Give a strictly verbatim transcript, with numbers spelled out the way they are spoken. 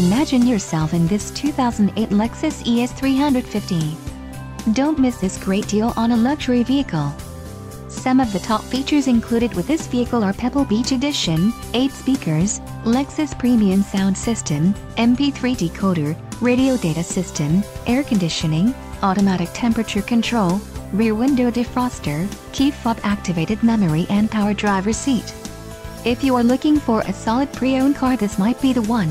Imagine yourself in this two thousand eight Lexus E S three fifty. Don't miss this great deal on a luxury vehicle. Some of the top features included with this vehicle are Pebble Beach Edition, eight speakers, Lexus Premium Sound System, M P three decoder, radio data system, air conditioning, automatic temperature control, rear window defroster, key fob activated memory and power driver seat. If you are looking for a solid pre-owned car, this might be the one.